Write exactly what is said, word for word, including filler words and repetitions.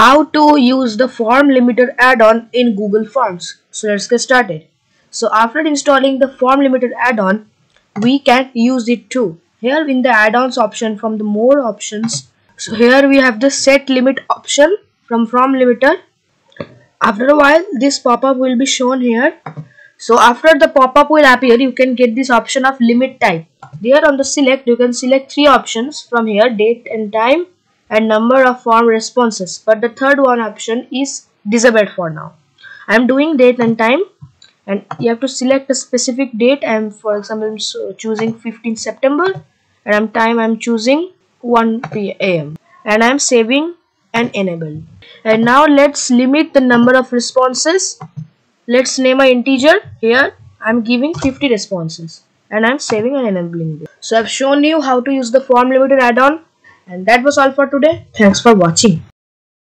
How to use the form limiter add-on in Google Forms. So let's get started. So after installing the form limiter add-on, we can use it too. Here in the add-ons option, from the more options, so here we have the set limit option from form limiter. After a while this pop-up will be shown here. So after the pop-up will appear, you can get this option of limit type. There on the select, you can select three options from here: date and time, and number of form responses, but the third one option is disabled for now. I am doing date and time, and you have to select a specific date. I am, for example, I'm choosing fifteenth September, and I'm time I'm choosing one P M and I'm saving and enable. And now let's limit the number of responses. Let's name an integer. Here I'm giving fifty responses and I'm saving and enabling this. So I've shown you how to use the form limiter add-on. And that was all for today. Thanks for watching.